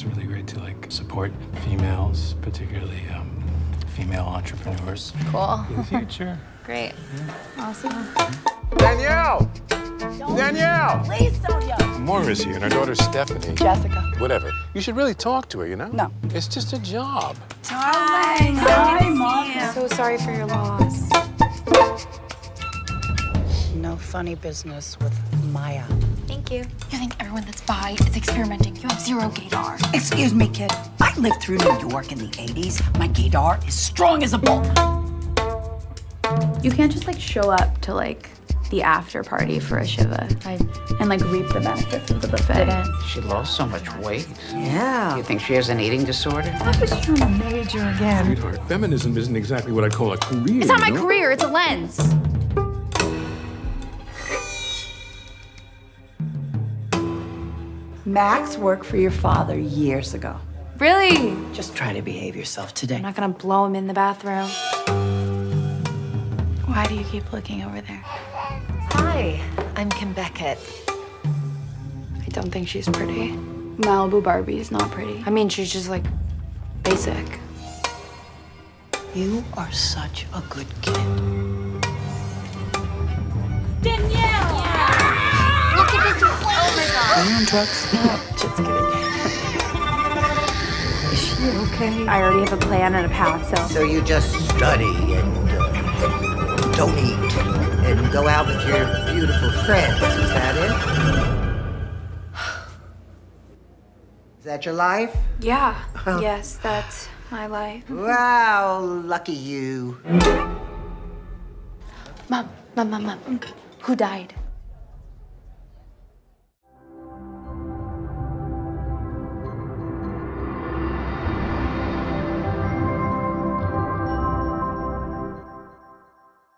it's really great to like support females, particularly female entrepreneurs. Cool. In the future. Great. Yeah. Awesome. Danielle! Don't Danielle! Please don't yell. Maura's here and her daughter Stephanie. Jessica. Whatever. You should really talk to her, you know? No. It's just a job. Darling. Hi, Mom. I'm so sorry for your loss. No funny business with Maya. Thank you. You think everyone that's bi is experimenting? You have zero gaydar. Excuse me, kid. I lived through New York in the 80s. My gaydar is strong as a bull. You can't just like show up to like the after party for a shiva and like reap the benefits of the buffet. She lost so much weight. Yeah. You think she has an eating disorder? I was trying to major again. Sweetheart, feminism isn't exactly what I call a career. It's not my career, it's a lens. Max worked for your father years ago. Really? Just try to behave yourself today. I'm not gonna blow him in the bathroom. Why do you keep looking over there? Hi, I'm Kim Beckett. I don't think she's pretty. Malibu Barbie is not pretty. I mean, she's just, like, basic. You are such a good kid. Danielle! Yeah. Look at this. Oh, my God. Are you on drugs? No, just kidding. Is she okay? I already have a plan and a path, so... So you just study and don't eat. And go out with your beautiful friends, is that it? Is that your life? Yeah, yes, that's my life. Wow, lucky you. Mom, who died?